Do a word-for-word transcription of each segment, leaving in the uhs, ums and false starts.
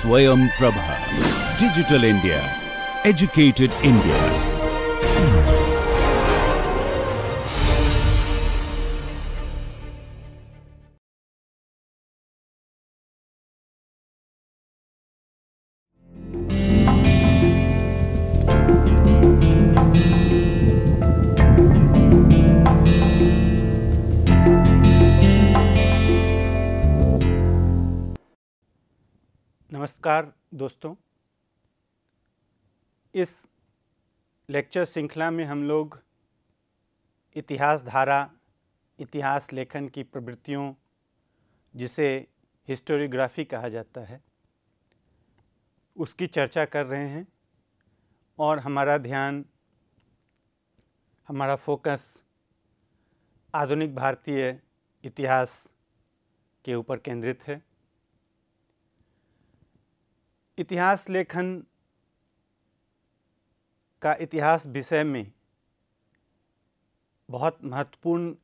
स्वयं Prabha, digital India educated India. नमस्कार दोस्तों, इस लेक्चर श्रृंखला में हम लोग इतिहास धारा, इतिहास लेखन की प्रवृत्तियों जिसे हिस्टोरियोग्राफी कहा जाता है, उसकी चर्चा कर रहे हैं और हमारा ध्यान, हमारा फोकस आधुनिक भारतीय इतिहास के ऊपर केंद्रित है। इतिहास लेखन का इतिहास विषय में बहुत महत्वपूर्ण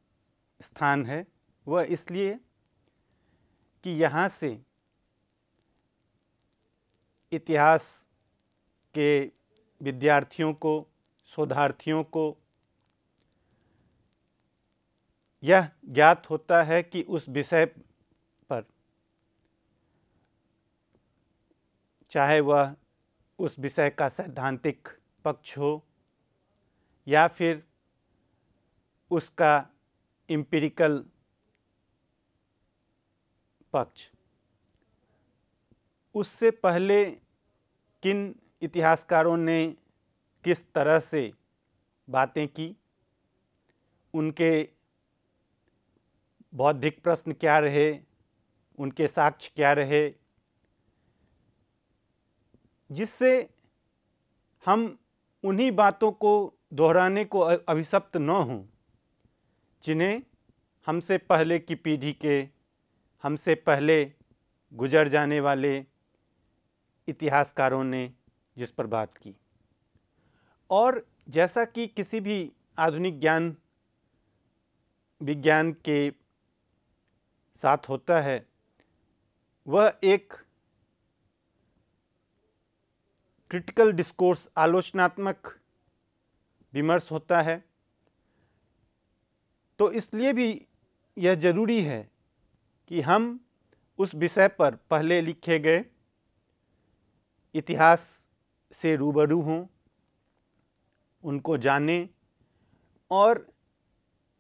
स्थान है। वह इसलिए कि यहाँ से इतिहास के विद्यार्थियों को, शोधार्थियों को यह ज्ञात होता है कि उस विषय पर, चाहे वह उस विषय का सैद्धांतिक पक्ष हो या फिर उसका एम्पिरिकल पक्ष, उससे पहले किन इतिहासकारों ने किस तरह से बातें की, उनके बौद्धिक प्रश्न क्या रहे, उनके साक्ष्य क्या रहे, जिससे हम उन्हीं बातों को दोहराने को अभिशप्त न हों जिन्हें हमसे पहले की पीढ़ी के, हमसे पहले गुजर जाने वाले इतिहासकारों ने जिस पर बात की। और जैसा कि किसी भी आधुनिक ज्ञान विज्ञान के साथ होता है, वह एक क्रिटिकल डिस्कोर्स, आलोचनात्मक विमर्श होता है। तो इसलिए भी यह जरूरी है कि हम उस विषय पर पहले लिखे गए इतिहास से रूबरू हों, उनको जानें और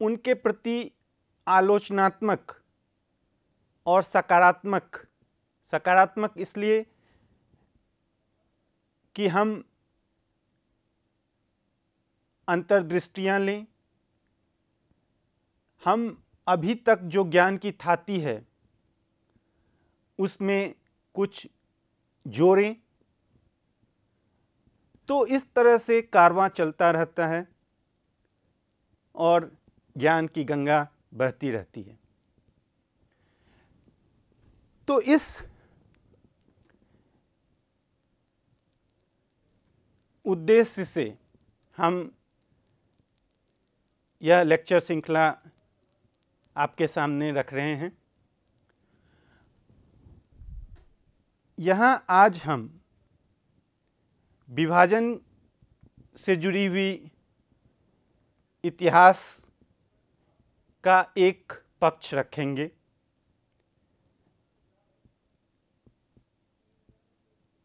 उनके प्रति आलोचनात्मक और सकारात्मक, सकारात्मक इसलिए कि हम अंतर्दृष्टियाँ लें, हम अभी तक जो ज्ञान की थाती है उसमें कुछ जोड़ें। तो इस तरह से कारवां चलता रहता है और ज्ञान की गंगा बहती रहती है। तो इस उद्देश्य से हम यह लेक्चर श्रृंखला आपके सामने रख रहे हैं। यहाँ आज हम विभाजन से जुड़ी हुई इतिहास का एक पक्ष रखेंगे,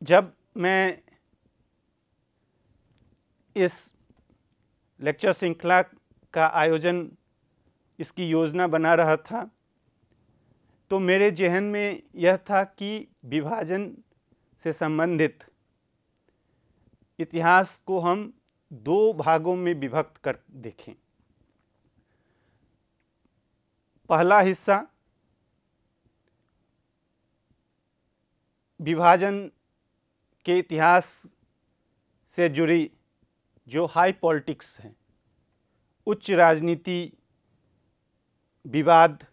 जब मैं इस लेक्चर श्रृंखला का आयोजन, इसकी योजना बना रहा था तो मेरे जहन में यह था कि विभाजन से संबंधित इतिहास को हम दो भागों में विभक्त कर देखें। पहला हिस्सा विभाजन के इतिहास से जुड़ी जो हाई पॉलिटिक्स हैं, उच्च राजनीति, विवाद,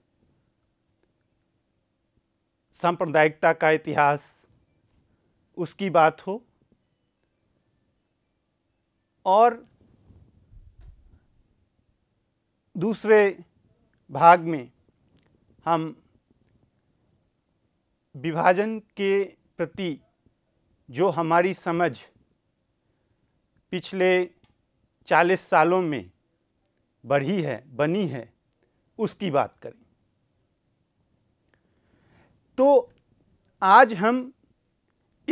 सांप्रदायिकता का इतिहास, उसकी बात हो। और दूसरे भाग में हम विभाजन के प्रति जो हमारी समझ पिछले चालीस सालों में बढ़ी है, बनी है, उसकी बात करें तो आज हम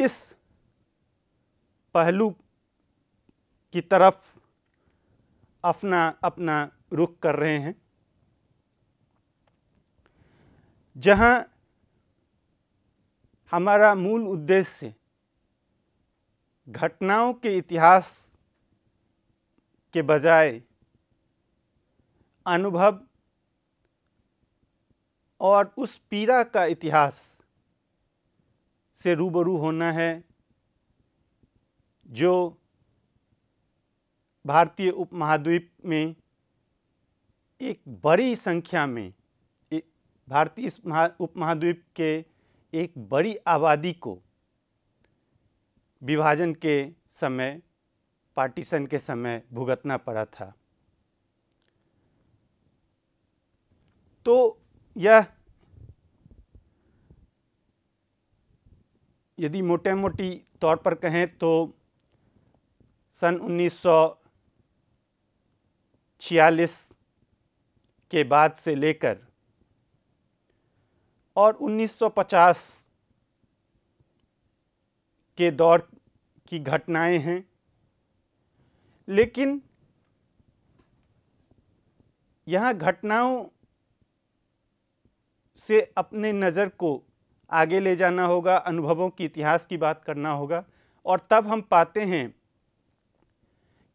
इस पहलू की तरफ अपना अपना रुख कर रहे हैं, जहाँ हमारा मूल उद्देश्य घटनाओं के इतिहास के बजाय अनुभव और उस पीड़ा का इतिहास से रूबरू होना है जो भारतीय उपमहाद्वीप में एक बड़ी संख्या में भारतीय उपमहाद्वीप के एक बड़ी आबादी को विभाजन के समय, पार्टीशन के समय भुगतना पड़ा था। तो यह यदि मोटे मोटी तौर पर कहें तो सन उन्नीस सौ छियालीस के बाद से लेकर और उन्नीस सौ पचास के दौर की घटनाएं हैं, लेकिन यहाँ घटनाओं से अपने नज़र को आगे ले जाना होगा, अनुभवों की इतिहास की बात करना होगा। और तब हम पाते हैं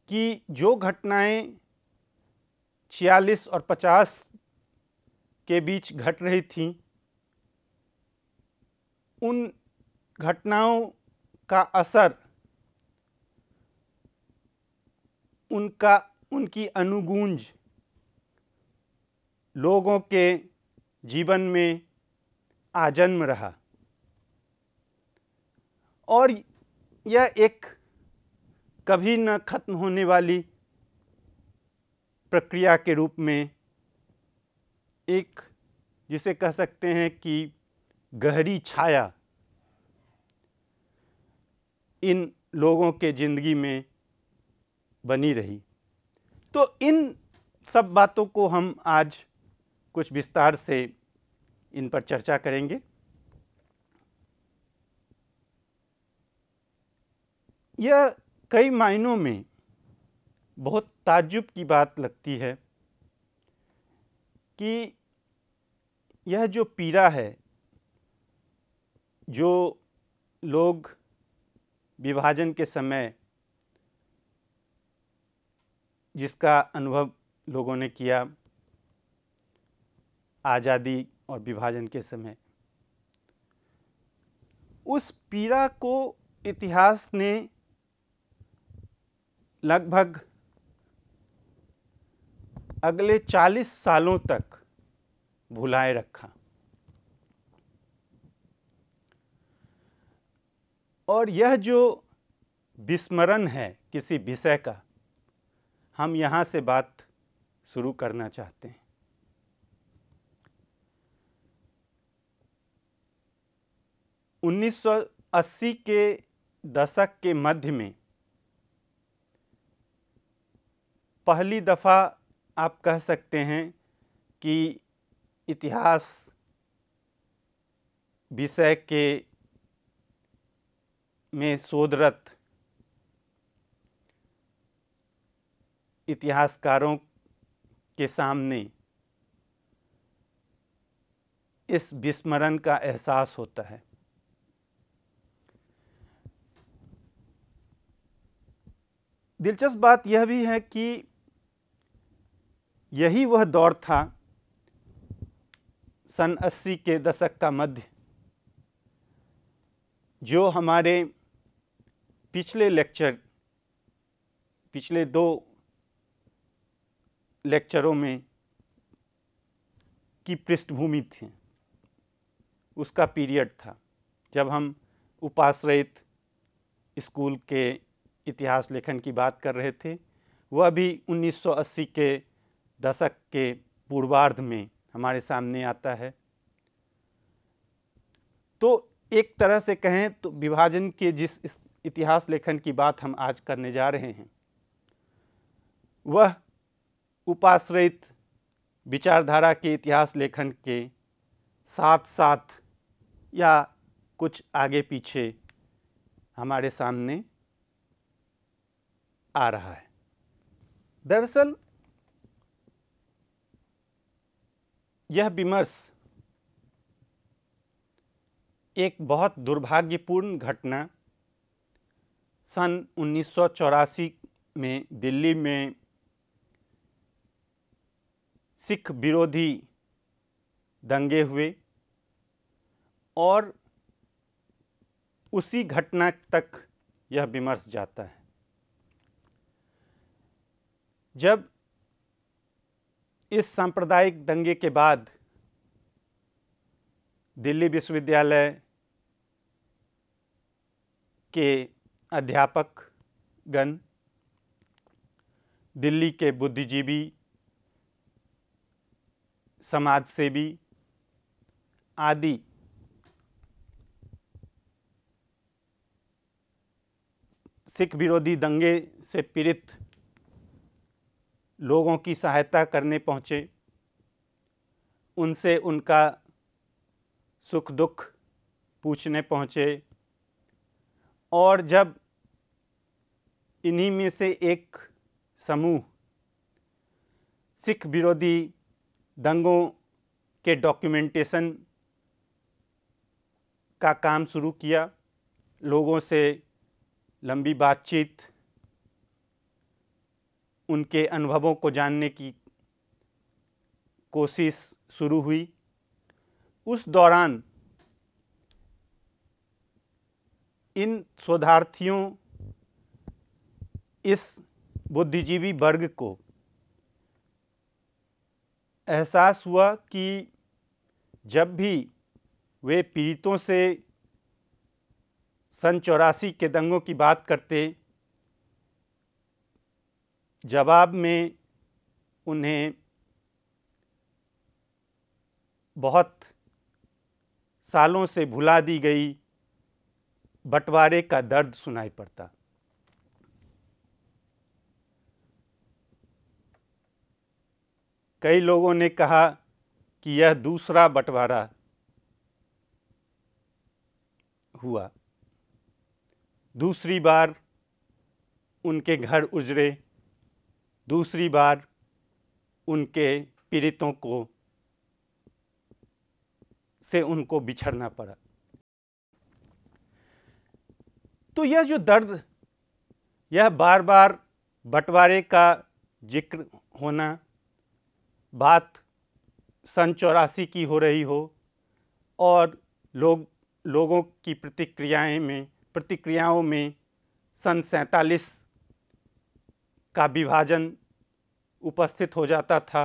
कि जो घटनाएं छियालीस और पचास के बीच घट रही थीं, उन घटनाओं का असर, उनका उनकी अनुगूंज लोगों के जीवन में आजन्म रहा। और यह एक कभी न खत्म होने वाली प्रक्रिया के रूप में, एक जिसे कह सकते हैं कि गहरी छाया इन लोगों के ज़िंदगी में बनी रही। तो इन सब बातों को हम आज कुछ विस्तार से इन पर चर्चा करेंगे। यह कई मायनों में बहुत ताज्जुब की बात लगती है कि यह जो पीड़ा है, जो लोग विभाजन के समय जिसका अनुभव लोगों ने किया, आज़ादी और विभाजन के समय, उस पीड़ा को इतिहास ने लगभग अगले चालीस सालों तक भुलाए रखा। और यह जो विस्मरण है किसी विषय का, हम यहाँ से बात शुरू करना चाहते हैं। उन्नीस सौ अस्सी के दशक के मध्य में पहली दफ़ा आप कह सकते हैं कि इतिहास विषय के में शोधरत इतिहासकारों के सामने इस विस्मरण का एहसास होता है। दिलचस्प बात यह भी है कि यही वह दौर था, सन अस्सी के दशक का मध्य, जो हमारे पिछले लेक्चर पिछले दो लेक्चरों में की पृष्ठभूमि थी, उसका पीरियड था, जब हम उपाश्रयित स्कूल के इतिहास लेखन की बात कर रहे थे। वह भी उन्नीस सौ अस्सी के दशक के पूर्वार्ध में हमारे सामने आता है। तो एक तरह से कहें तो विभाजन के जिस इतिहास लेखन की बात हम आज करने जा रहे हैं वह उपाश्रित विचारधारा के इतिहास लेखन के साथ साथ या कुछ आगे पीछे हमारे सामने आ रहा है। दरअसल यह विमर्श एक बहुत दुर्भाग्यपूर्ण घटना सन उन्नीस सौ चौरासी में दिल्ली में सिख विरोधी दंगे हुए और उसी घटना तक यह विमर्श जाता है। जब इस सांप्रदायिक दंगे के बाद दिल्ली विश्वविद्यालय के अध्यापक गण, दिल्ली के बुद्धिजीवी, समाजसेवी आदि सिख विरोधी दंगे से पीड़ित लोगों की सहायता करने पहुँचे, उनसे उनका सुख दुख पूछने पहुँचे और जब इन्हीं में से एक समूह सिख विरोधी दंगों के डॉक्यूमेंटेशन का काम शुरू किया, लोगों से लंबी बातचीत, उनके अनुभवों को जानने की कोशिश शुरू हुई। उस दौरान इन शोधार्थियों, इस बुद्धिजीवी वर्ग को एहसास हुआ कि जब भी वे पीड़ितों से सन चौरासी के दंगों की बात करते, जवाब में उन्हें बहुत सालों से भुला दी गई बंटवारे का दर्द सुनाई पड़ता। कई लोगों ने कहा कि यह दूसरा बंटवारा हुआ, दूसरी बार उनके घर उजड़े, दूसरी बार उनके पीड़ितों को से उनको बिछड़ना पड़ा। तो यह जो दर्द, यह बार बार बंटवारे का जिक्र होना, बात सन चौरासी की हो रही हो और लोग लोगों की प्रतिक्रियाएं में प्रतिक्रियाओं में सन सैंतालीस का विभाजन उपस्थित हो जाता था।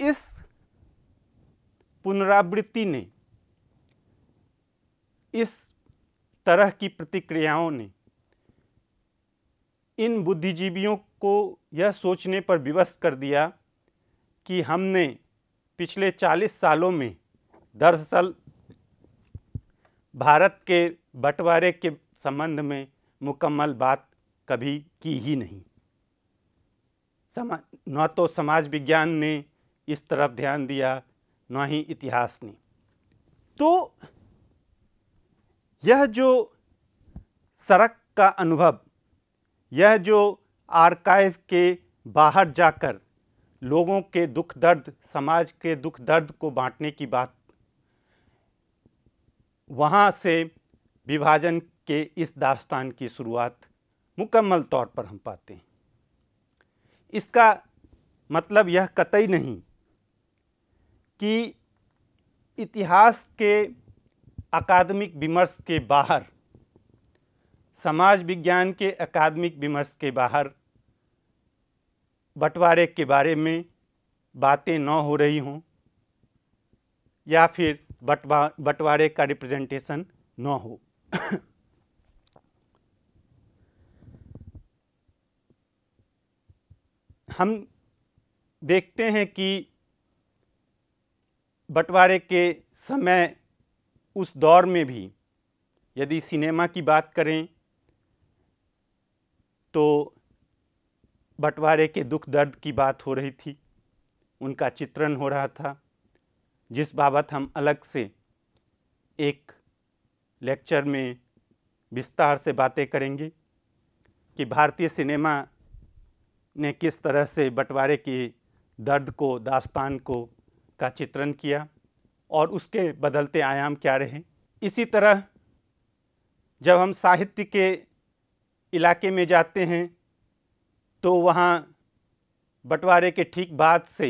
इस पुनरावृत्ति ने, इस तरह की प्रतिक्रियाओं ने इन बुद्धिजीवियों को यह सोचने पर विवश कर दिया कि हमने पिछले चालीस सालों में दरअसल भारत के बंटवारे के संबंध में मुकम्मल बात कभी की ही नहीं। समा न तो समाज विज्ञान ने इस तरफ ध्यान दिया, न ही इतिहास ने। तो यह जो सड़क का अनुभव, यह जो आर्काइव के बाहर जाकर लोगों के दुख दर्द, समाज के दुख दर्द को बांटने की बात, वहाँ से विभाजन के इस दास्तान की शुरुआत मुकम्मल तौर पर हम पाते हैं। इसका मतलब यह कतई नहीं कि इतिहास के अकादमिक विमर्श के बाहर, समाज विज्ञान के अकादमिक विमर्श के बाहर बंटवारे के बारे में बातें न हो रही हों या फिर बंटवा बंटवारे का रिप्रेजेंटेशन न हो। हम देखते हैं कि बंटवारे के समय उस दौर में भी यदि सिनेमा की बात करें तो बंटवारे के दुख दर्द की बात हो रही थी, उनका चित्रण हो रहा था, जिस बाबत हम अलग से एक लेक्चर में विस्तार से बातें करेंगे कि भारतीय सिनेमा ने किस तरह से बंटवारे के दर्द को, दास्तान को का चित्रण किया और उसके बदलते आयाम क्या रहे। इसी तरह जब हम साहित्य के इलाके में जाते हैं तो वहाँ बंटवारे के ठीक बाद से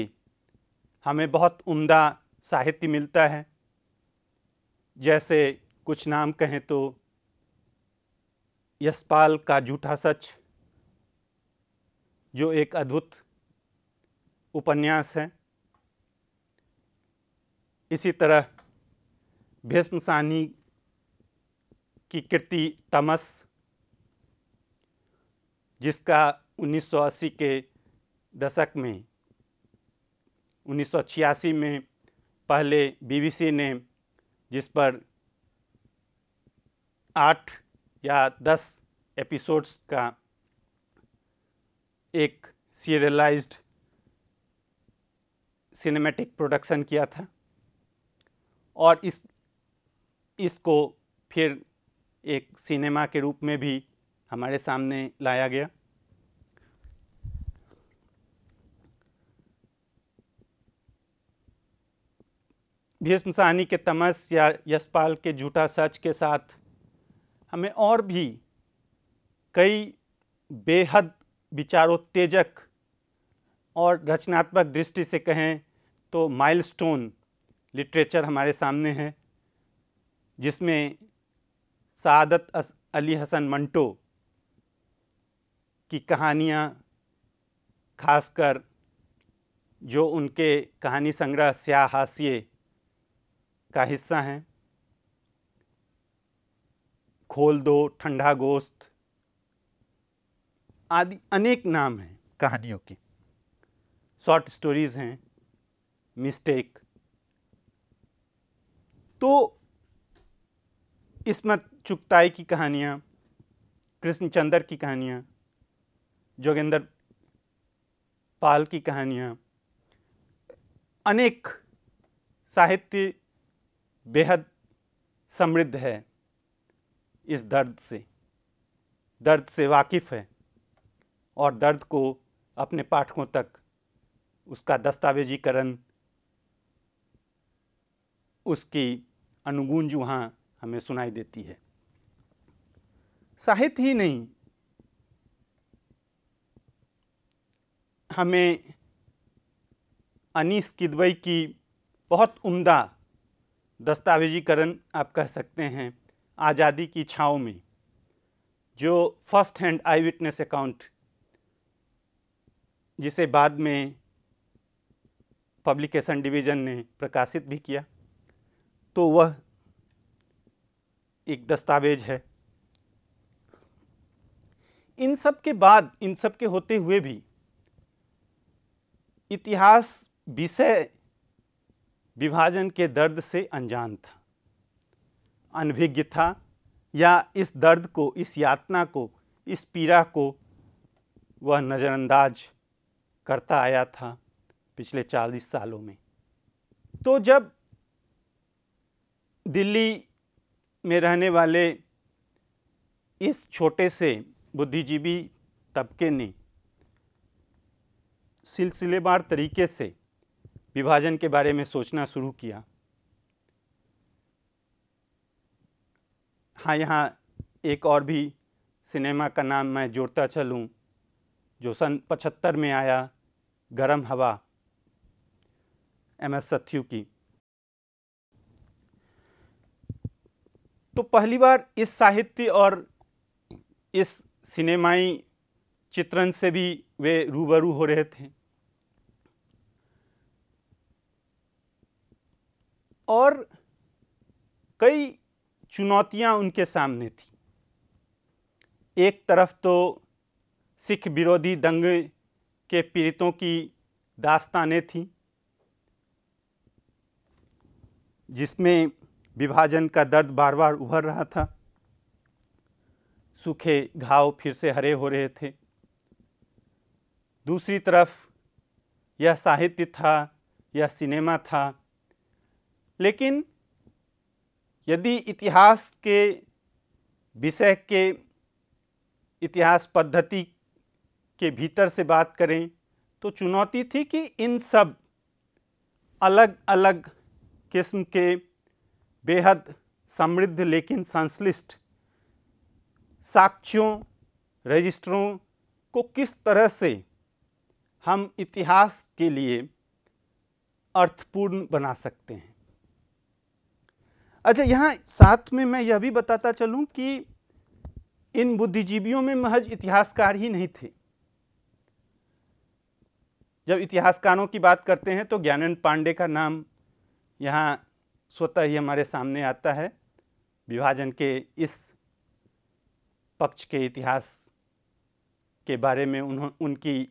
हमें बहुत उम्दा साहित्य मिलता है। जैसे कुछ नाम कहें तो यशपाल का झूठा सच, जो एक अद्भुत उपन्यास है। इसी तरह भीष्म साहनी की कृति तमस, जिसका उन्नीस सौ अस्सी के दशक में, उन्नीस सौ छियासी में पहले बीबीसी ने जिस पर आठ या दस एपिसोड्स का एक सीरियलाइज्ड सिनेमैटिक प्रोडक्शन किया था और इस इसको फिर एक सिनेमा के रूप में भी हमारे सामने लाया गया। भीष्म साहनी के तमस या यशपाल के झूठा सच के साथ हमें और भी कई बेहद विचारोत्तेजक और रचनात्मक दृष्टि से कहें तो माइलस्टोन लिटरेचर हमारे सामने है, जिसमें सादत अली हसन मंटो की कहानियाँ, खासकर जो उनके कहानी संग्रह सयाह हाशिए का हिस्सा हैं, खोल दो, ठंडा गोश्त आदि अनेक नाम हैं कहानियों के, शॉर्ट स्टोरीज़ हैं, मिस्टेक। तो इस्मत चुगताई की कहानियाँ, कृष्णचंदर की कहानियाँ, जोगेंदर पाल की कहानियाँ, अनेक साहित्य बेहद समृद्ध है, इस दर्द से दर्द से वाकिफ़ है और दर्द को अपने पाठकों तक उसका दस्तावेजीकरण, उसकी अनुगूंज वहाँ हमें सुनाई देती है। साहित्य ही नहीं, हमें अनीस किदवई की बहुत उम्दा दस्तावेजीकरण आप कह सकते हैं आज़ादी की छाँव में, जो first hand eye witness account, जिसे बाद में पब्लिकेशन डिवीज़न ने प्रकाशित भी किया, तो वह एक दस्तावेज है। इन सब के बाद, इन सब के होते हुए भी इतिहास विषय विभाजन के दर्द से अनजान था, अनभिज्ञ था, या इस दर्द को, इस यातना को, इस पीड़ा को वह नज़रअंदाज करता आया था पिछले चालीस सालों में। तो जब दिल्ली में रहने वाले इस छोटे से बुद्धिजीवी तबके ने सिलसिलेवार तरीके से विभाजन के बारे में सोचना शुरू किया, हाँ, यहाँ एक और भी सिनेमा का नाम मैं जोड़ता चलूँ जो सन पचहत्तर में आया, गर्म हवा, एम एस सथ्यू की। तो पहली बार इस साहित्य और इस सिनेमाई चित्रण से भी वे रूबरू हो रहे थे और कई चुनौतियां उनके सामने थी। एक तरफ तो सिख विरोधी दंगे के पीड़ितों की दास्तानें थीं जिसमें विभाजन का दर्द बार बार उभर रहा था, सूखे घाव फिर से हरे हो रहे थे। दूसरी तरफ यह साहित्य था, यह सिनेमा था, लेकिन यदि इतिहास के विषय के इतिहास पद्धति के भीतर से बात करें तो चुनौती थी कि इन सब अलग अलग किस्म के बेहद समृद्ध लेकिन संश्लिष्ट साक्ष्यों, रजिस्टरों को किस तरह से हम इतिहास के लिए अर्थपूर्ण बना सकते हैं। अच्छा, यहाँ साथ में मैं यह भी बताता चलूँ कि इन बुद्धिजीवियों में महज इतिहासकार ही नहीं थे। जब इतिहासकारों की बात करते हैं तो ज्ञानेन्द्र पांडे का नाम यहाँ स्वतः ही हमारे सामने आता है, विभाजन के इस पक्ष के इतिहास के बारे में उन्हों उनकी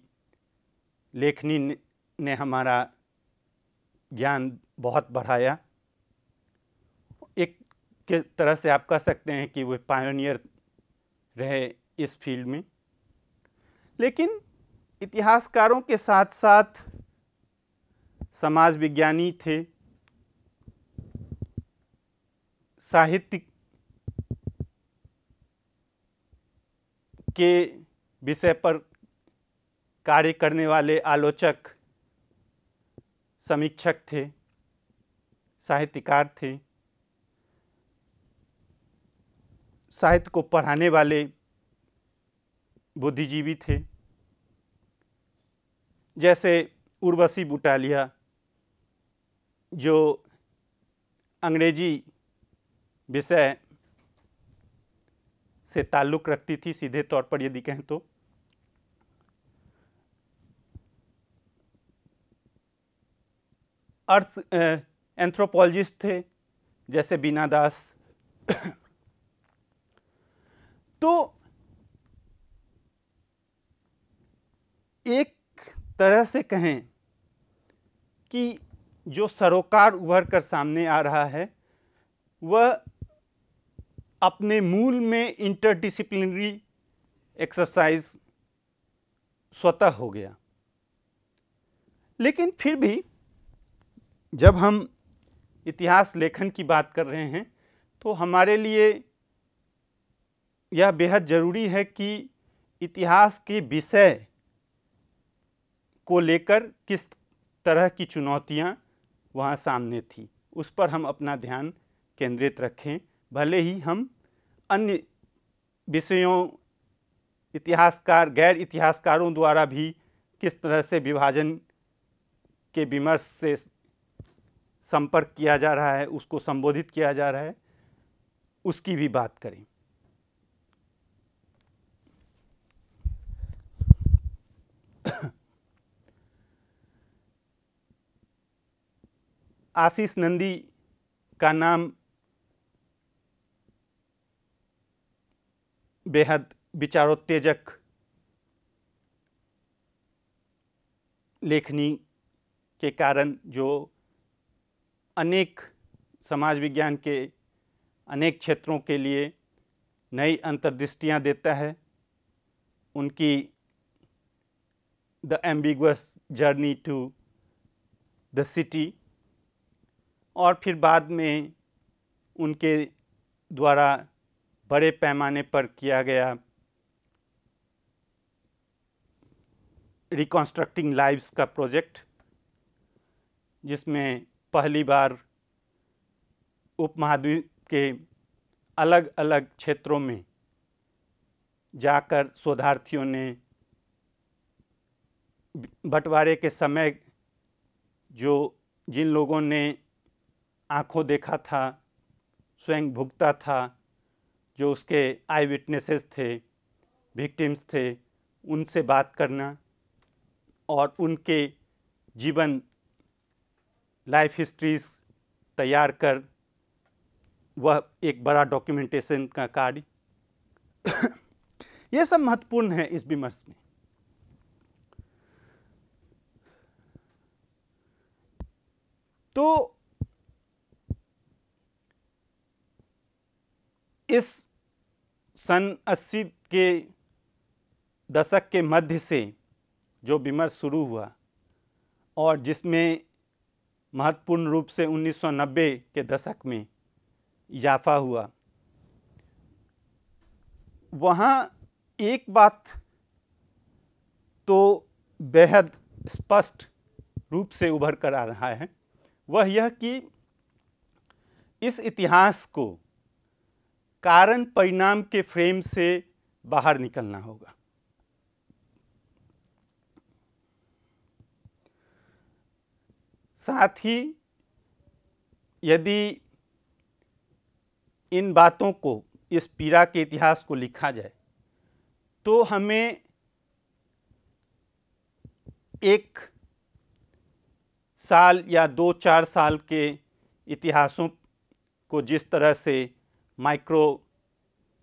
लेखनी ने हमारा ज्ञान बहुत बढ़ाया। एक के तरह से आप कह सकते हैं कि वे पायोनियर रहे इस फील्ड में। लेकिन इतिहासकारों के साथ साथ समाज विज्ञानी थे, साहित्य के विषय पर कार्य करने वाले आलोचक, समीक्षक थे, साहित्यकार थे, साहित्य को पढ़ाने वाले बुद्धिजीवी थे, जैसे उर्वशी बुटालिया जो अंग्रेजी विषय से ताल्लुक़ रखती थी सीधे तौर पर यदि कहें तो। अर्थ एंथ्रोपोलॉजिस्ट थे जैसे बीना दास। तो एक तरह से कहें कि जो सरोकार उभर कर सामने आ रहा है वह अपने मूल में इंटरडिसिप्लिनरी एक्सरसाइज स्वतः हो गया। लेकिन फिर भी जब हम इतिहास लेखन की बात कर रहे हैं तो हमारे लिए यह बेहद ज़रूरी है कि इतिहास के विषय को लेकर किस तरह की चुनौतियां वहां सामने थी, उस पर हम अपना ध्यान केंद्रित रखें, भले ही हम अन्य विषयों, इतिहासकार, गैर इतिहासकारों द्वारा भी किस तरह से विभाजन के विमर्श से संपर्क किया जा रहा है, उसको संबोधित किया जा रहा है, उसकी भी बात करें। आशीष नंदी का नाम बेहद विचारोत्तेजक लेखनी के कारण, जो अनेक समाज विज्ञान के अनेक क्षेत्रों के लिए नई अंतर्दृष्टियाँ देता है, उनकी the ambiguous journey to the city और फिर बाद में उनके द्वारा बड़े पैमाने पर किया गया रिकॉन्स्ट्रक्टिंग लाइव्स का प्रोजेक्ट, जिसमें पहली बार उपमहाद्वीप के अलग अलग क्षेत्रों में जाकर शोधार्थियों ने बंटवारे के समय जो जिन लोगों ने आँखों देखा था, स्वयं भुगता था, जो उसके आई विटनेसेस थे, विक्टिम्स थे, उनसे बात करना और उनके जीवन लाइफ हिस्ट्रीज तैयार कर वह एक बड़ा डॉक्यूमेंटेशन का कार्य, ये सब महत्वपूर्ण है इस विमर्श में। तो इस सन अस्सी के दशक के मध्य से जो विमर्श शुरू हुआ और जिसमें महत्वपूर्ण रूप से उन्नीस सौ नब्बे के दशक में इजाफा हुआ, वहाँ एक बात तो बेहद स्पष्ट रूप से उभर कर आ रहा है, वह यह कि इस इतिहास को कारण परिणाम के फ्रेम से बाहर निकलना होगा। साथ ही यदि इन बातों को, इस पीड़ा के इतिहास को लिखा जाए तो हमें एक साल या दो चार साल के इतिहासों को जिस तरह से माइक्रो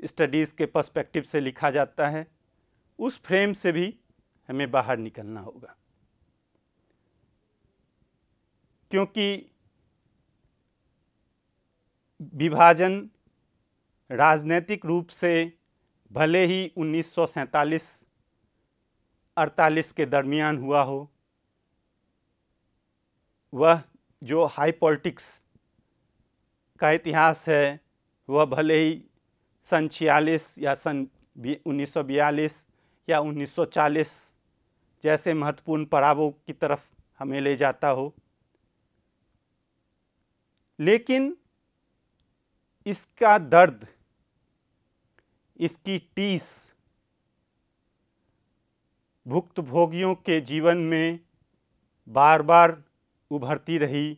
स्टडीज़ के पर्सपेक्टिव से लिखा जाता है, उस फ्रेम से भी हमें बाहर निकलना होगा, क्योंकि विभाजन राजनीतिक रूप से भले ही उन्नीस सौ सैंतालीस अड़तालीस के दरमियान हुआ हो, वह जो हाई पॉलिटिक्स का इतिहास है वह भले ही सन छियालीस या सन उन्नीस सौ बयालीस या उन्नीस सौ चालीस जैसे महत्वपूर्ण पड़ावों की तरफ हमें ले जाता हो, लेकिन इसका दर्द, इसकी टीस भुक्तभोगियों के जीवन में बार बार उभरती रही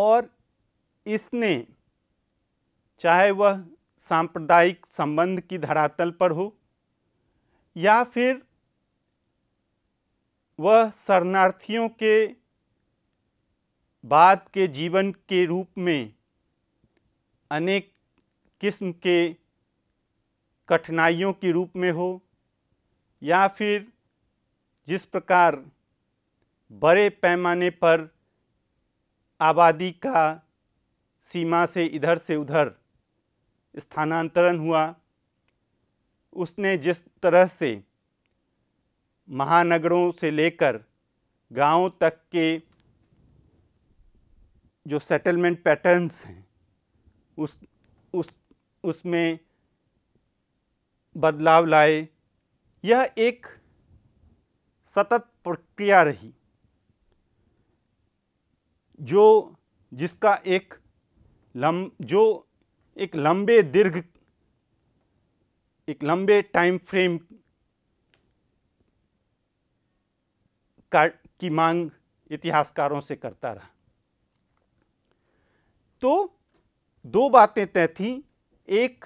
और इसने, चाहे वह सांप्रदायिक संबंध की धरातल पर हो या फिर वह शरणार्थियों के बाद के जीवन के रूप में, अनेक किस्म के कठिनाइयों के रूप में हो, या फिर जिस प्रकार बड़े पैमाने पर आबादी का सीमा से इधर से उधर स्थानांतरण हुआ, उसने जिस तरह से महानगरों से लेकर गांवों तक के जो सेटलमेंट पैटर्न्स हैं उस उस उसमें बदलाव लाए, यह एक सतत प्रक्रिया रही जो जिसका एक लम जो एक लंबे दीर्घ एक लंबे टाइम फ्रेम का की मांग इतिहासकारों से करता रहा। तो दो बातें तय थीं, एक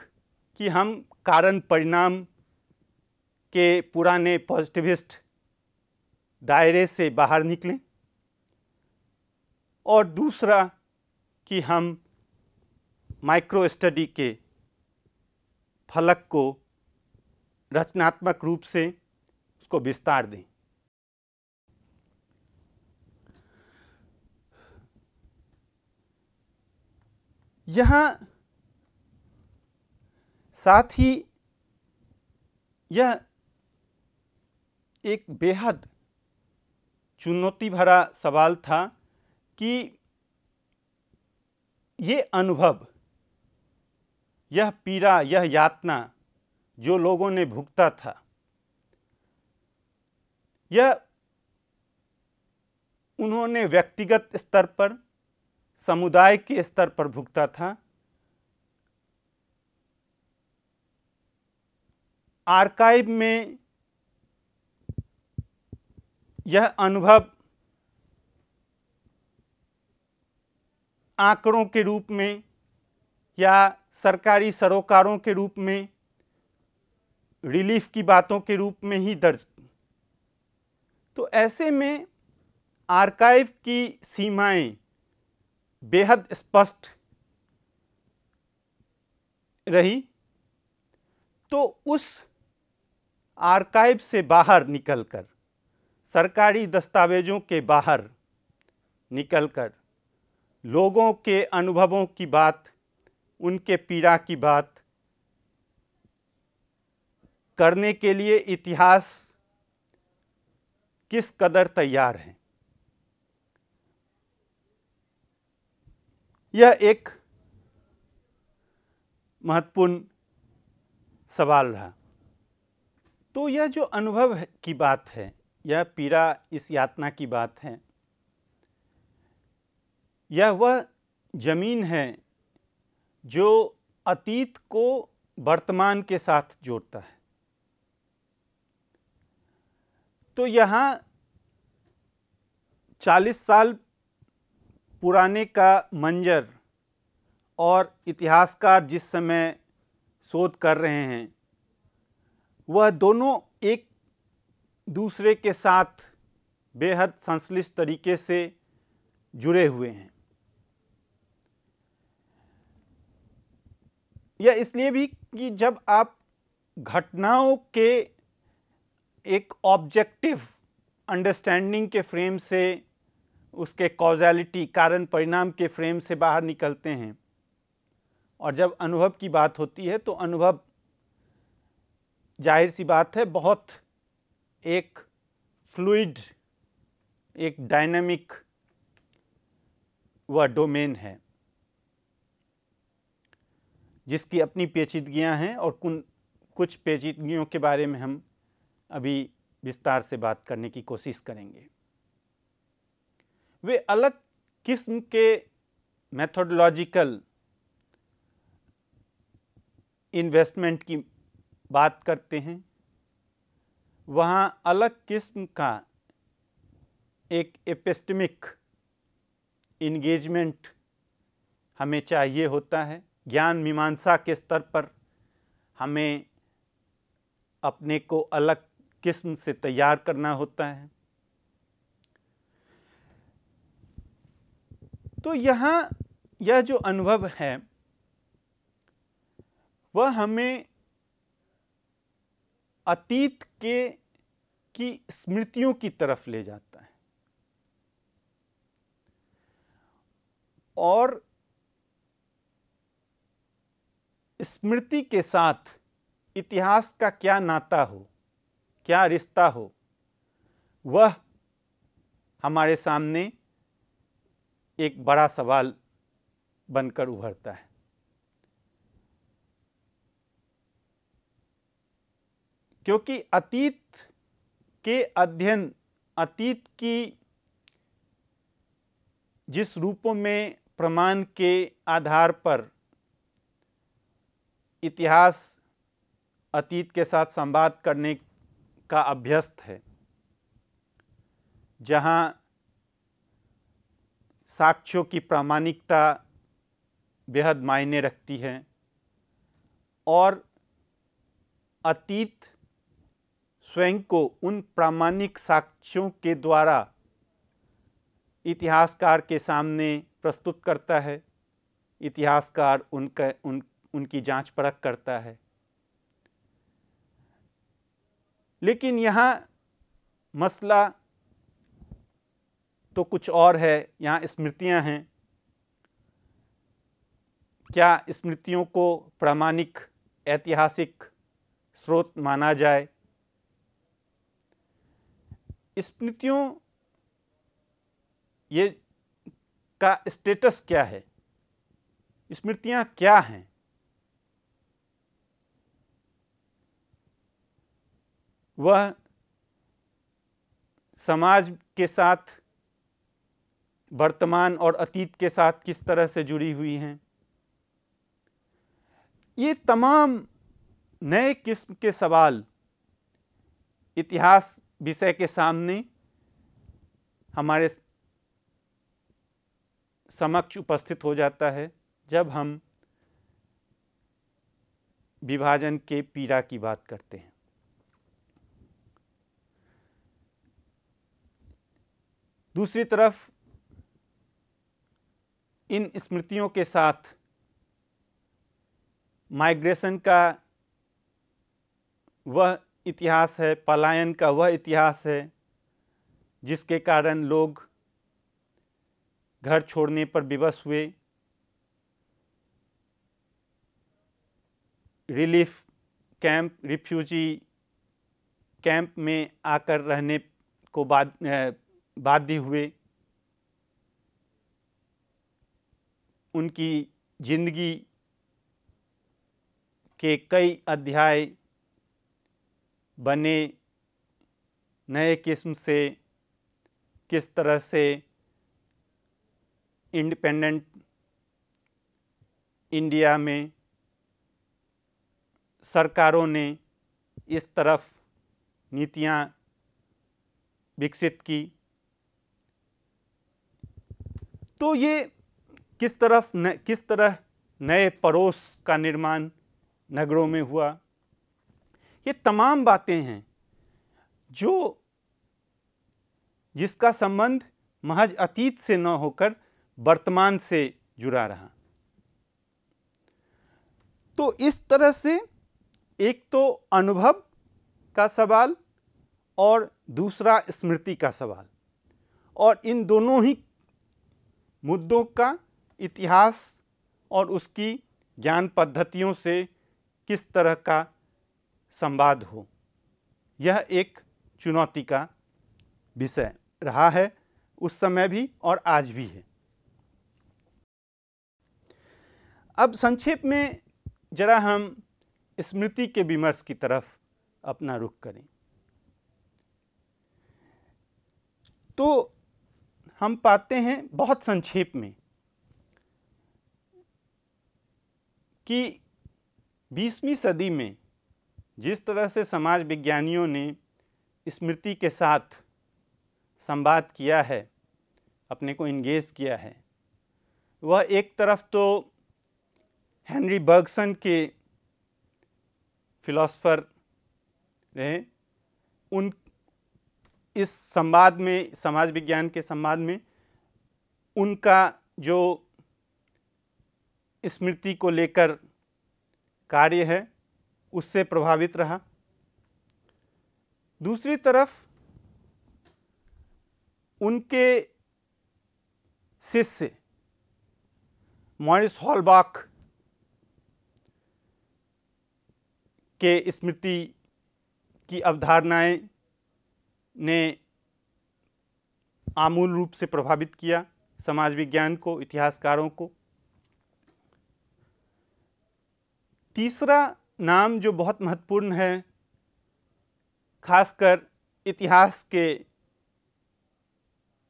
कि हम कारण परिणाम के पुराने पॉजिटिविस्ट दायरे से बाहर निकलें, और दूसरा कि हम माइक्रो स्टडी के फलक को रचनात्मक रूप से उसको विस्तार दें। यहाँ साथ ही यह एक बेहद चुनौती भरा सवाल था कि ये अनुभव, यह पीड़ा, यह यातना जो लोगों ने भुगता था, यह उन्होंने व्यक्तिगत स्तर पर, समुदाय के स्तर पर भुगता था। आर्काइव में यह अनुभव आंकड़ों के रूप में या सरकारी सरोकारों के रूप में, रिलीफ की बातों के रूप में ही दर्ज। तो ऐसे में आर्काइव की सीमाएं बेहद स्पष्ट रही, तो उस आर्काइव से बाहर निकलकर, सरकारी दस्तावेजों के बाहर निकलकर, लोगों के अनुभवों की बात उनके पीड़ा की बात करने के लिए इतिहास किस कदर तैयार है। यह एक महत्वपूर्ण सवाल रहा। तो यह जो अनुभव की बात है, यह पीड़ा, इस यातना की बात है, यह वह जमीन है जो अतीत को वर्तमान के साथ जोड़ता है। तो यहाँ चालीस साल पुराने का मंजर और इतिहासकार जिस समय शोध कर रहे हैं वह दोनों एक दूसरे के साथ बेहद संश्लिष्ट तरीके से जुड़े हुए हैं। यह इसलिए भी कि जब आप घटनाओं के एक ऑब्जेक्टिव अंडरस्टैंडिंग के फ्रेम से, उसके कॉजैलिटी कारण परिणाम के फ्रेम से बाहर निकलते हैं और जब अनुभव की बात होती है तो अनुभव जाहिर सी बात है बहुत एक फ्लूइड, एक डायनामिक वह डोमेन है जिसकी अपनी पेचीदगियां हैं और कुछ पेचीदगियों के बारे में हम अभी विस्तार से बात करने की कोशिश करेंगे। वे अलग किस्म के मेथोडोलॉजिकल इन्वेस्टमेंट की बात करते हैं, वहाँ अलग किस्म का एक एपिस्टेमिक इंगेजमेंट हमें चाहिए होता है। ज्ञान मीमांसा के स्तर पर हमें अपने को अलग किस्म से तैयार करना होता है। तो यहाँ यह जो अनुभव है वह हमें अतीत के की स्मृतियों की तरफ ले जाता है और स्मृति के साथ इतिहास का क्या नाता हो, क्या रिश्ता हो, वह हमारे सामने एक बड़ा सवाल बनकर उभरता है। क्योंकि अतीत के अध्ययन, अतीत की जिस रूपों में प्रमाण के आधार पर इतिहास अतीत के साथ संवाद करने का अभ्यस्त है, जहाँ साक्ष्यों की प्रामाणिकता बेहद मायने रखती है और अतीत स्वयं को उन प्रामाणिक साक्ष्यों के द्वारा इतिहासकार के सामने प्रस्तुत करता है, इतिहासकार उनका उन उनकी जांच परख करता है। लेकिन यहाँ मसला तो कुछ और है, यहाँ स्मृतियाँ हैं। क्या स्मृतियों को प्रामाणिक ऐतिहासिक स्रोत माना जाए? स्मृतियों ये का स्टेटस क्या है, स्मृतियां क्या हैं? वह समाज के साथ, वर्तमान और अतीत के साथ किस तरह से जुड़ी हुई हैं? ये तमाम नए किस्म के सवाल इतिहास विषय के सामने हमारे समक्ष उपस्थित हो जाता है जब हम विभाजन के पीड़ा की बात करते हैं। दूसरी तरफ इन स्मृतियों के साथ माइग्रेशन का वह इतिहास है, पलायन का वह इतिहास है जिसके कारण लोग घर छोड़ने पर विवश हुए रिलीफ कैंप, रिफ्यूजी कैंप में आकर रहने को बाद बाध्य हुए। उनकी जिंदगी के कई अध्याय बने नए किस्म से, किस तरह से इंडिपेंडेंट इंडिया में सरकारों ने इस तरफ नीतियाँ विकसित की। तो ये किस तरफ न, किस तरह नए पड़ोस का निर्माण नगरों में हुआ, ये तमाम बातें हैं जो जिसका संबंध महज अतीत से न होकर वर्तमान से जुड़ा रहा। तो इस तरह से एक तो अनुभव का सवाल और दूसरा स्मृति का सवाल, और इन दोनों ही मुद्दों का इतिहास और उसकी ज्ञान पद्धतियों से किस तरह का संवाद हो, यह एक चुनौती का विषय रहा है उस समय भी और आज भी है। अब संक्षेप में जरा हम स्मृति के विमर्श की तरफ अपना रुख करें। तो हम पाते हैं बहुत संक्षेप में कि बीसवीं सदी में जिस तरह से समाज विज्ञानियों ने स्मृति के साथ संवाद किया है, अपने को इंगेज किया है, वह एक तरफ तो हेनरी बर्गसन के फिलॉसफर रहे, उन इस संवाद में, समाज विज्ञान के संवाद में उनका जो स्मृति को लेकर कार्य है उससे प्रभावित रहा। दूसरी तरफ उनके शिष्य मॉरिस हॉलबाख के स्मृति की अवधारणाएं ने आमूल रूप से प्रभावित किया समाज विज्ञान को, इतिहासकारों को। तीसरा नाम जो बहुत महत्वपूर्ण है खासकर इतिहास के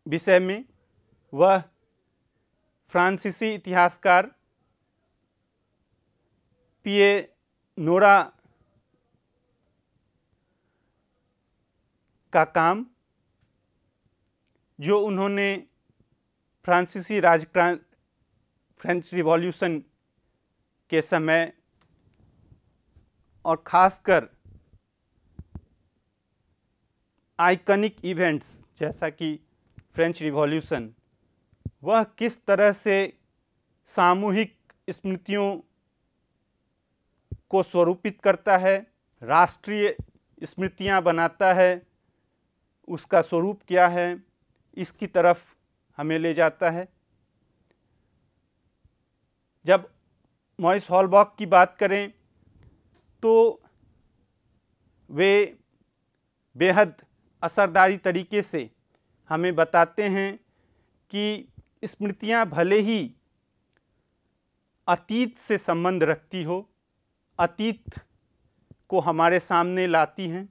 विषय में, वह फ्रांसीसी इतिहासकार पीए नोरा का काम, जो उन्होंने फ्रांसीसी राजक्रांति, फ्रेंच रिवॉल्यूशन के समय और खासकर आइकनिक इवेंट्स जैसा कि फ्रेंच रिवॉल्यूशन, वह किस तरह से सामूहिक स्मृतियों को स्वरूपित करता है, राष्ट्रीय स्मृतियां बनाता है, उसका स्वरूप क्या है, इसकी तरफ हमें ले जाता है। जब मॉरिस हॉलबाख की बात करें तो वे बेहद असरदारी तरीके से हमें बताते हैं कि स्मृतियां भले ही अतीत से संबंध रखती हो, अतीत को हमारे सामने लाती हैं,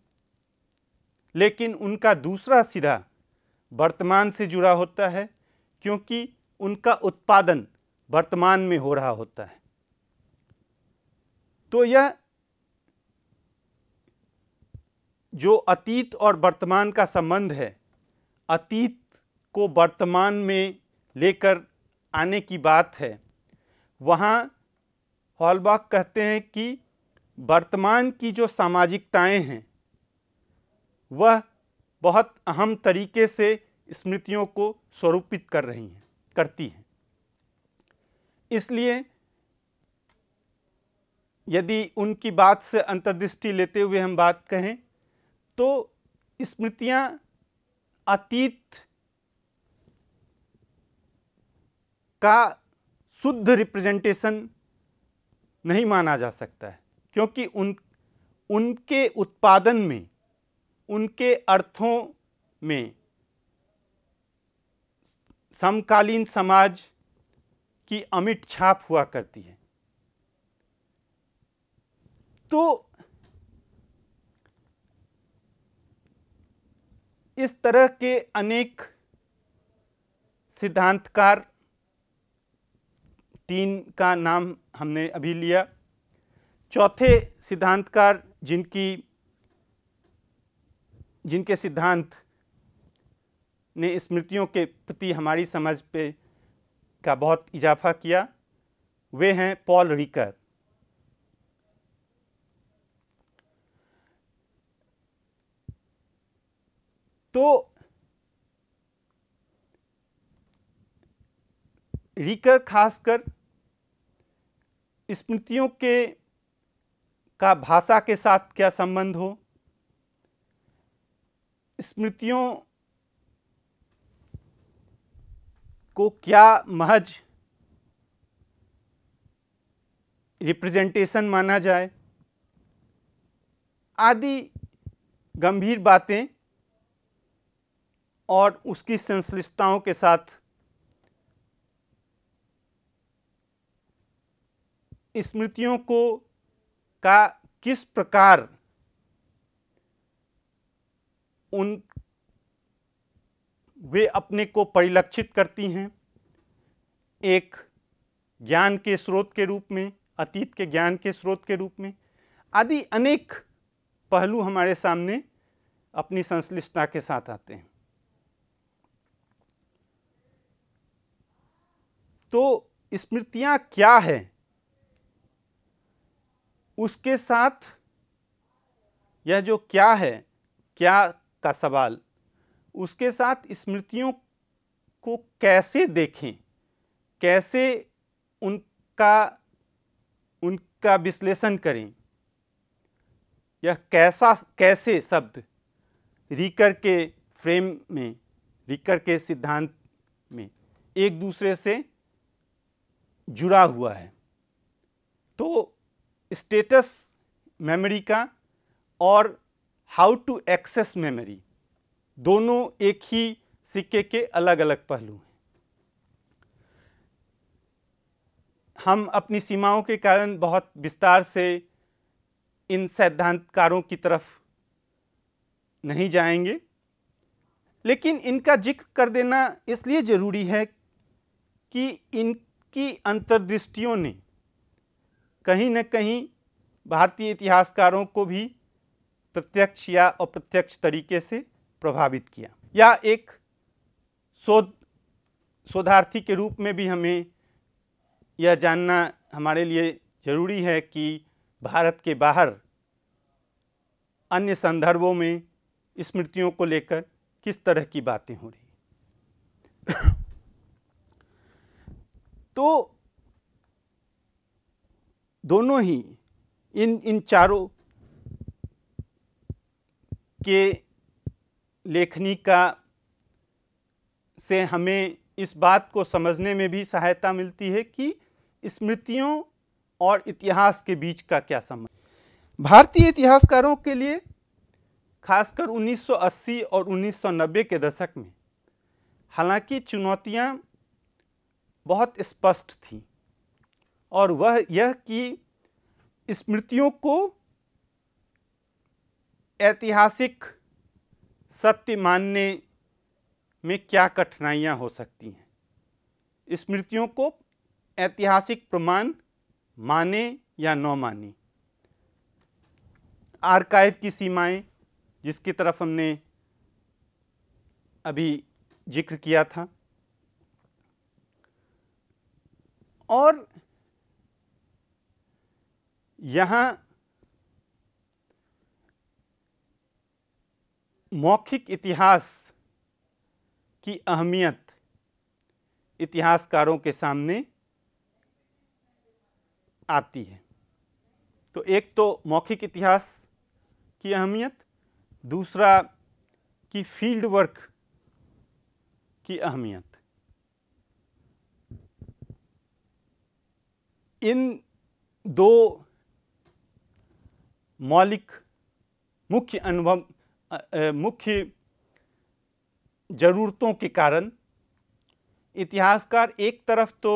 लेकिन उनका दूसरा सिरा वर्तमान से जुड़ा होता है क्योंकि उनका उत्पादन वर्तमान में हो रहा होता है। तो यह जो अतीत और वर्तमान का संबंध है, अतीत को वर्तमान में लेकर आने की बात है, वहाँ हॉलबाख कहते हैं कि वर्तमान की जो सामाजिकताएं हैं वह बहुत अहम तरीके से स्मृतियों को स्वरूपित कर रही हैं, करती हैं। इसलिए यदि उनकी बात से अंतर्दृष्टि लेते हुए हम बात कहें तो स्मृतियां अतीत का शुद्ध रिप्रेजेंटेशन नहीं माना जा सकता है, क्योंकि उन उनके उत्पादन में, उनके अर्थों में समकालीन समाज की अमिट छाप हुआ करती है। तो इस तरह के अनेक सिद्धांतकार, तीन का नाम हमने अभी लिया, चौथे सिद्धांतकार जिनकी जिनके सिद्धांत ने स्मृतियों के प्रति हमारी समझ पे का बहुत इजाफा किया, वे हैं पॉल रिकर। तो रिकर खासकर स्मृतियों के का भाषा के साथ क्या संबंध हो, स्मृतियों को क्या महज रिप्रेजेंटेशन माना जाए, आदि गंभीर बातें और उसकी संश्लिष्टताओं के साथ स्मृतियों को का किस प्रकार उन वे अपने को परिलक्षित करती हैं, एक ज्ञान के स्रोत के रूप में, अतीत के ज्ञान के स्रोत के रूप में, आदि अनेक पहलू हमारे सामने अपनी संश्लिष्टता के साथ आते हैं। तो स्मृतियाँ क्या है, उसके साथ यह जो क्या है, क्या का सवाल, उसके साथ स्मृतियों को कैसे देखें, कैसे उनका उनका विश्लेषण करें, यह कैसा कैसे शब्द रिकर के फ्रेम में, रिकर के सिद्धांत में एक दूसरे से जुड़ा हुआ है। तो स्टेटस मेमोरी का और हाउ टू एक्सेस मेमोरी, दोनों एक ही सिक्के के अलग अलग पहलू हैं। हम अपनी सीमाओं के कारण बहुत विस्तार से इन सिद्धांतकारों की तरफ नहीं जाएंगे, लेकिन इनका जिक्र कर देना इसलिए ज़रूरी है कि इनकी अंतर्दृष्टियों ने कहीं न कहीं भारतीय इतिहासकारों को भी प्रत्यक्ष या अप्रत्यक्ष तरीके से प्रभावित किया, या एक शोध शोधार्थी के रूप में भी हमें यह जानना हमारे लिए ज़रूरी है कि भारत के बाहर अन्य संदर्भों में स्मृतियों को लेकर किस तरह की बातें हो रही। तो दोनों ही इन इन चारों के लेखनी का से हमें इस बात को समझने में भी सहायता मिलती है कि स्मृतियों और इतिहास के बीच का क्या संबंध। भारतीय इतिहासकारों के लिए खासकर उन्नीस सौ अस्सी और उन्नीस सौ नब्बे के दशक में हालांकि चुनौतियां बहुत स्पष्ट थीं, और वह यह कि स्मृतियों को ऐतिहासिक सत्य मानने में क्या कठिनाइयां हो सकती हैं, स्मृतियों को ऐतिहासिक प्रमाण माने या न माने, आर्काइव की सीमाएं जिसकी तरफ हमने अभी जिक्र किया था, और यहाँ मौखिक इतिहास की अहमियत इतिहासकारों के सामने आती है। तो एक तो मौखिक इतिहास की अहमियत, दूसरा कि फील्ड वर्क की अहमियत। इन दो मौलिक मुख्य अनुभव मुख्य ज़रूरतों के कारण इतिहासकार एक तरफ तो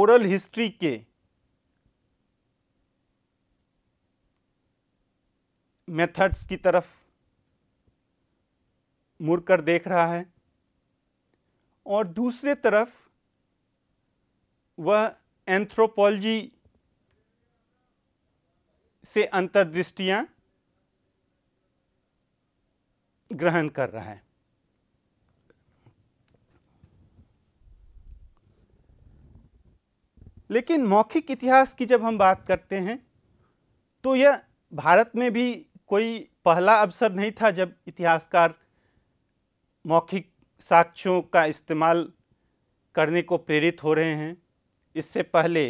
ओरल हिस्ट्री के मेथड्स की तरफ मुड़कर देख रहा है और दूसरे तरफ वह एंथ्रोपोलॉजी से अंतर्दृष्टियां ग्रहण कर रहा है। लेकिन मौखिक इतिहास की जब हम बात करते हैं तो यह भारत में भी कोई पहला अवसर नहीं था जब इतिहासकार मौखिक साक्ष्यों का इस्तेमाल करने को प्रेरित हो रहे हैं। इससे पहले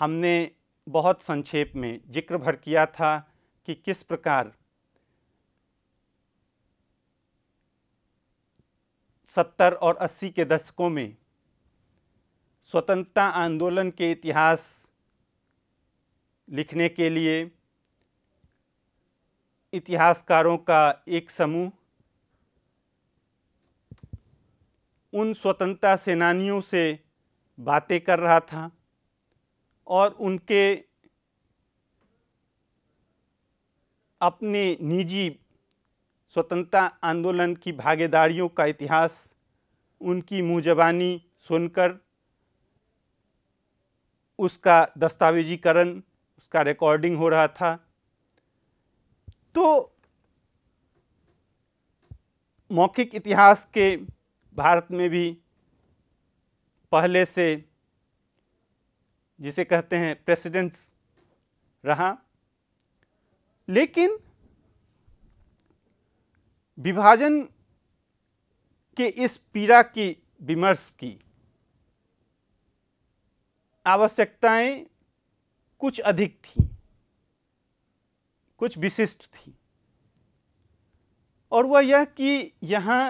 हमने बहुत संक्षेप में जिक्र भर किया था कि किस प्रकार सत्तर और अस्सी के दशकों में स्वतंत्रता आंदोलन के इतिहास लिखने के लिए इतिहासकारों का एक समूह उन स्वतंत्रता सेनानियों से बातें कर रहा था और उनके अपने निजी स्वतंत्रता आंदोलन की भागीदारियों का इतिहास उनकी मुँह ज़बानी सुनकर उसका दस्तावेजीकरण उसका रिकॉर्डिंग हो रहा था। तो मौखिक इतिहास के भारत में भी पहले से जिसे कहते हैं प्रेसिडेंस रहा। लेकिन विभाजन के इस पीड़ा की विमर्श की आवश्यकताएं कुछ अधिक थी, कुछ विशिष्ट थी और वह यह कि यहाँ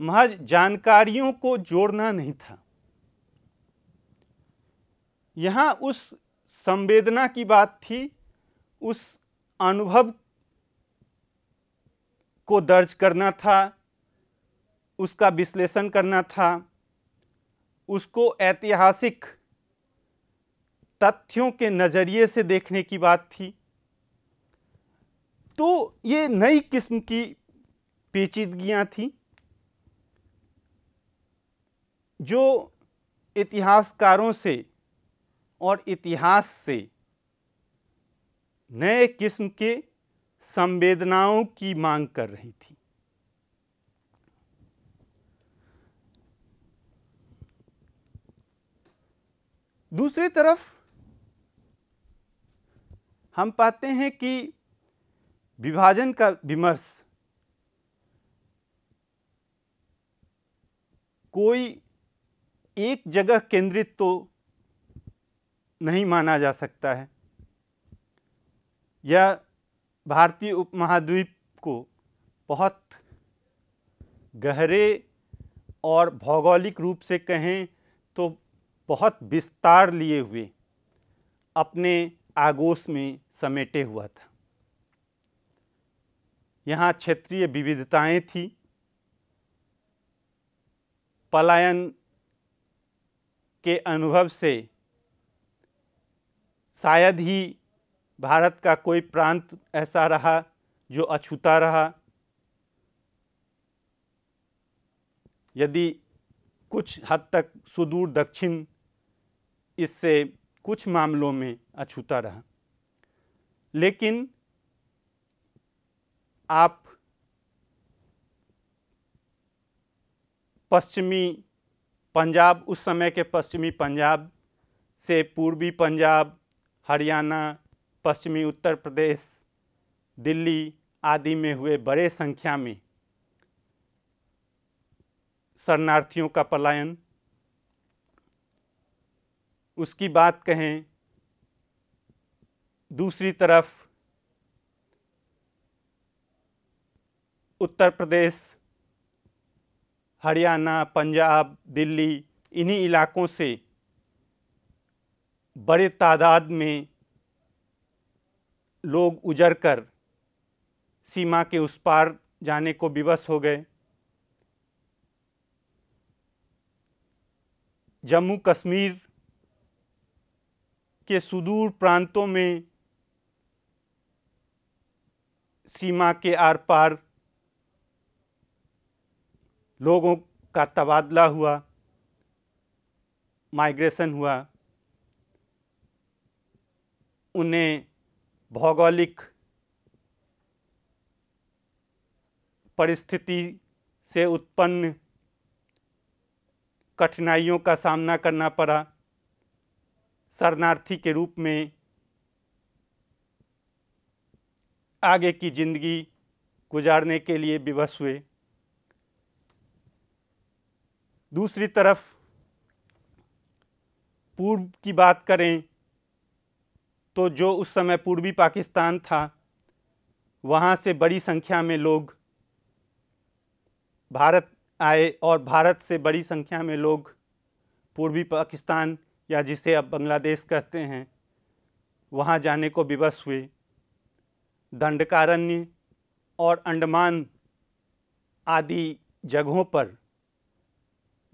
महज जानकारियों को जोड़ना नहीं था, यहाँ उस संवेदना की बात थी, उस अनुभव को दर्ज करना था, उसका विश्लेषण करना था, उसको ऐतिहासिक तथ्यों के नज़रिए से देखने की बात थी। तो ये नई किस्म की पेचीदगियाँ थीं जो इतिहासकारों से और इतिहास से नए किस्म के संवेदनाओं की मांग कर रही थी। दूसरी तरफ हम पाते हैं कि विभाजन का विमर्श कोई एक जगह केंद्रित तो नहीं माना जा सकता है। यह भारतीय उपमहाद्वीप को बहुत गहरे और भौगोलिक रूप से कहें तो बहुत विस्तार लिए हुए अपने आगोश में समेटे हुआ था। यहाँ क्षेत्रीय विविधताएं थी, पलायन के अनुभव से शायद ही भारत का कोई प्रांत ऐसा रहा जो अछूता रहा। यदि कुछ हद तक सुदूर दक्षिण इससे कुछ मामलों में अछूता रहा, लेकिन आप पश्चिमी पंजाब, उस समय के पश्चिमी पंजाब से पूर्वी पंजाब, हरियाणा, पश्चिमी उत्तर प्रदेश, दिल्ली आदि में हुए बड़े संख्या में शरणार्थियों का पलायन, उसकी बात कहें। दूसरी तरफ उत्तर प्रदेश, हरियाणा, पंजाब, दिल्ली, इन्हीं इलाकों से बड़े तादाद में लोग उजड़कर सीमा के उस पार जाने को विवश हो गए। जम्मू कश्मीर के सुदूर प्रांतों में सीमा के आर पार लोगों का तबादला हुआ, माइग्रेशन हुआ। उन्हें भौगोलिक परिस्थिति से उत्पन्न कठिनाइयों का सामना करना पड़ा। शरणार्थी के रूप में आगे की जिंदगी गुजारने के लिए विवश हुए। दूसरी तरफ पूर्व की बात करें तो जो उस समय पूर्वी पाकिस्तान था, वहाँ से बड़ी संख्या में लोग भारत आए और भारत से बड़ी संख्या में लोग पूर्वी पाकिस्तान या जिसे अब बांग्लादेश कहते हैं वहाँ जाने को विवश हुए। दंडकारण्य और अंडमान आदि जगहों पर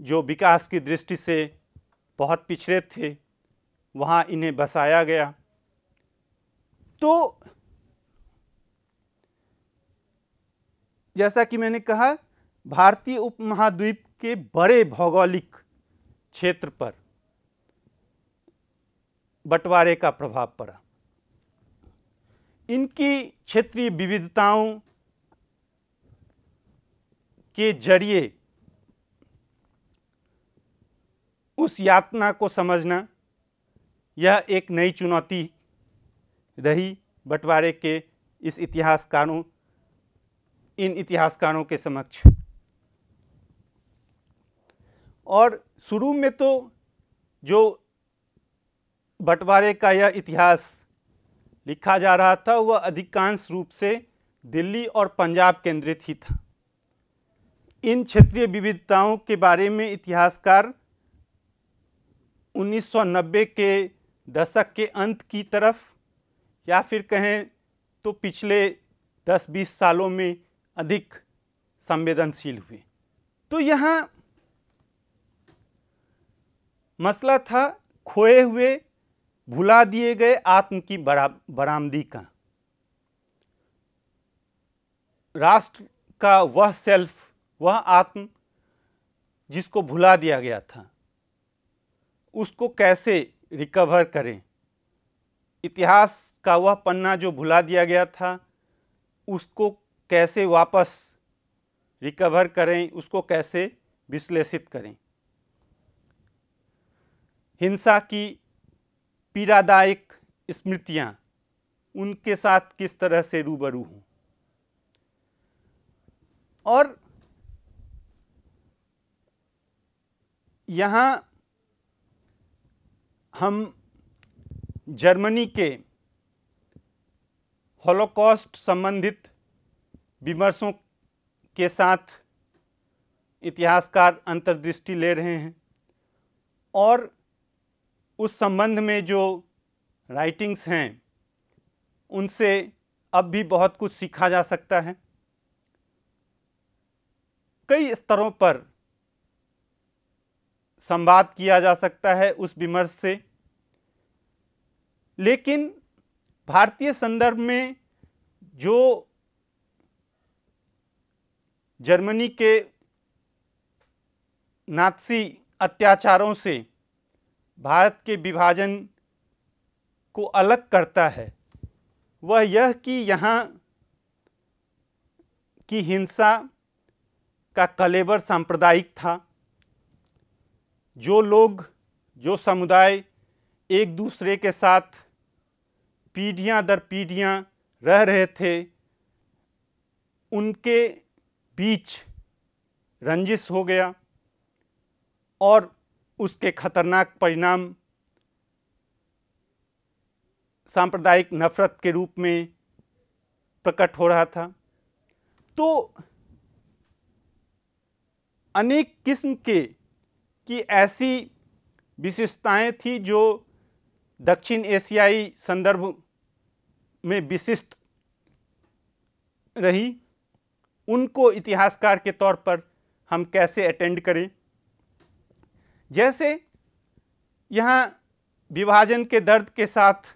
जो विकास की दृष्टि से बहुत पिछड़े थे, वहाँ इन्हें बसाया गया। तो जैसा कि मैंने कहा, भारतीय उपमहाद्वीप के बड़े भौगोलिक क्षेत्र पर बंटवारे का प्रभाव पड़ा। इनकी क्षेत्रीय विविधताओं के जरिए उस यातना को समझना यह एक नई चुनौती रही बंटवारे के इस इतिहासकारों इन इतिहासकारों के समक्ष। और शुरू में तो जो बंटवारे का यह इतिहास लिखा जा रहा था वह अधिकांश रूप से दिल्ली और पंजाब केंद्रित ही था। इन क्षेत्रीय विविधताओं के बारे में इतिहासकार उन्नीस सौ नब्बे के दशक के अंत की तरफ या फिर कहें तो पिछले दस बीस सालों में अधिक संवेदनशील हुए। तो यहाँ मसला था खोए हुए, भुला दिए गए आत्म की बरा, बरामदी का। राष्ट्र का वह सेल्फ, वह आत्म जिसको भुला दिया गया था, उसको कैसे रिकवर करें। इतिहास का वह पन्ना जो भुला दिया गया था उसको कैसे वापस रिकवर करें, उसको कैसे विश्लेषित करें। हिंसा की पीड़ादायक स्मृतियाँ, उनके साथ किस तरह से रूबरू हूँ। और यहाँ हम जर्मनी के हॉलोकॉस्ट संबंधित विमर्शों के साथ इतिहासकार अंतर्दृष्टि ले रहे हैं और उस संबंध में जो राइटिंग्स हैं उनसे अब भी बहुत कुछ सीखा जा सकता है। कई स्तरों पर संवाद किया जा सकता है उस विमर्श से, लेकिन भारतीय संदर्भ में जो जर्मनी के नात्सी अत्याचारों से भारत के विभाजन को अलग करता है वह यह कि यहाँ की हिंसा का कलेवर सांप्रदायिक था। जो लोग, जो समुदाय एक दूसरे के साथ पीढ़ियाँ दर पीढ़ियाँ रह रहे थे, उनके बीच रंजिश हो गया और उसके खतरनाक परिणाम सांप्रदायिक नफरत के रूप में प्रकट हो रहा था। तो अनेक किस्म के की ऐसी विशेषताएं थी जो दक्षिण एशियाई संदर्भ में विशिष्ट रही, उनको इतिहासकार के तौर पर हम कैसे अटेंड करें। जैसे यहाँ विभाजन के दर्द के साथ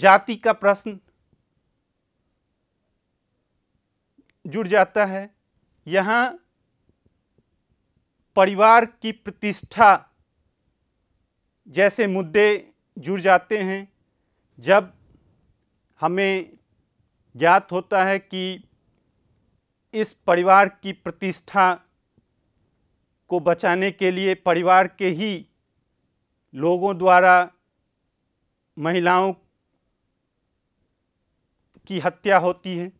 जाति का प्रश्न जुड़ जाता है, यहाँ परिवार की प्रतिष्ठा जैसे मुद्दे जुड़ जाते हैं। जब हमें ज्ञात होता है कि इस परिवार की प्रतिष्ठा को बचाने के लिए परिवार के ही लोगों द्वारा महिलाओं की हत्या होती है,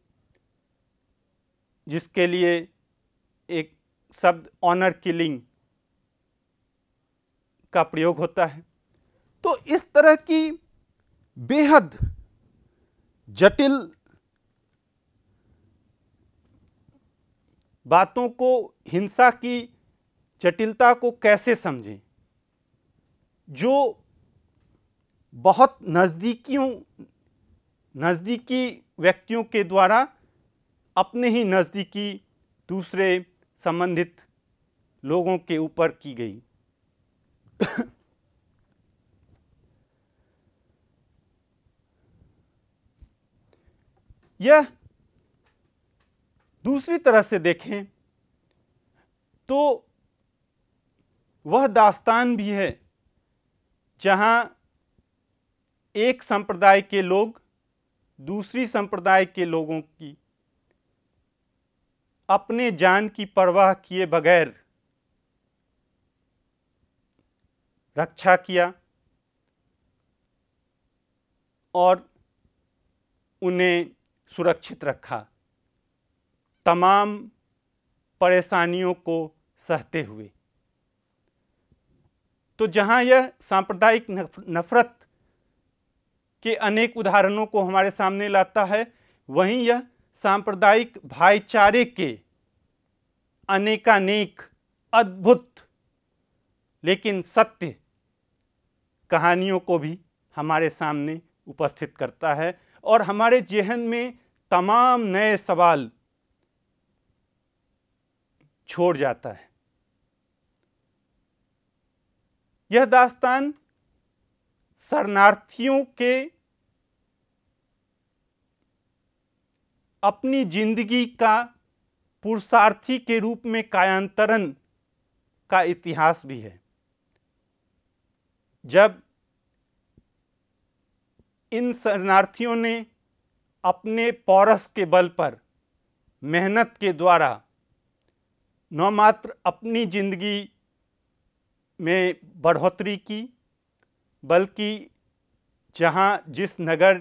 जिसके लिए एक शब्द ऑनर किलिंग का प्रयोग होता है। तो इस तरह की बेहद जटिल बातों को, हिंसा की जटिलता को कैसे समझें, जो बहुत नज़दीकियों नज़दीकी व्यक्तियों के द्वारा अपने ही नज़दीकी दूसरे संबंधित लोगों के ऊपर की गई। यह दूसरी तरह से देखें तो वह दास्तान भी है जहाँ एक संप्रदाय के लोग दूसरी संप्रदाय के लोगों की अपने जान की परवाह किए बगैर रक्षा किया और उन्हें सुरक्षित रखा, तमाम परेशानियों को सहते हुए। तो जहाँ यह सांप्रदायिक नफरत के अनेक उदाहरणों को हमारे सामने लाता है, वहीं यह सांप्रदायिक भाईचारे के अनेकानेक अद्भुत लेकिन सत्य कहानियों को भी हमारे सामने उपस्थित करता है और हमारे जेहन में तमाम नए सवाल छोड़ जाता है। यह दास्तान शरणार्थियों के अपनी जिंदगी का पुरुषार्थी के रूप में कायांतरण का इतिहास भी है। जब इन शरणार्थियों ने अपने पौरस के बल पर, मेहनत के द्वारा न मात्र अपनी जिंदगी में बढ़ोतरी की, बल्कि जहाँ जिस नगर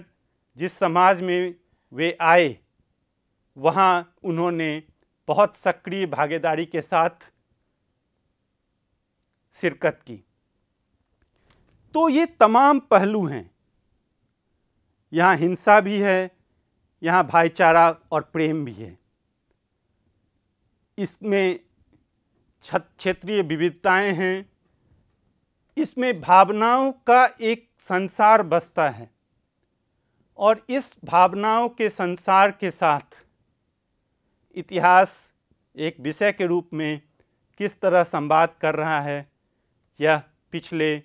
जिस समाज में वे आए वहाँ उन्होंने बहुत सक्रिय भागीदारी के साथ शिरकत की। तो ये तमाम पहलू हैं, यहाँ हिंसा भी है, यहाँ भाईचारा और प्रेम भी है। इसमें क्षेत्रीय विविधताएं हैं, इसमें भावनाओं का एक संसार बसता है और इस भावनाओं के संसार के साथ इतिहास एक विषय के रूप में किस तरह संवाद कर रहा है, यह पिछले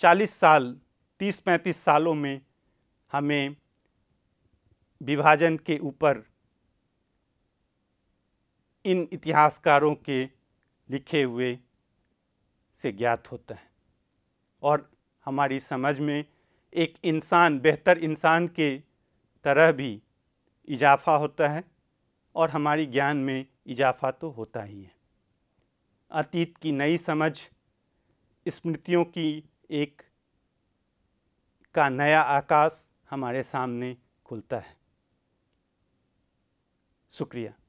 चालीस साल तीस पैंतीस सालों में हमें विभाजन के ऊपर इन इतिहासकारों के लिखे हुए से ज्ञात होता है और हमारी समझ में एक इंसान, बेहतर इंसान के तरह भी इजाफा होता है और हमारी ज्ञान में इजाफा तो होता ही है। अतीत की नई समझ, स्मृतियों की एक का नया आकाश हमारे सामने खुलता है। शुक्रिया।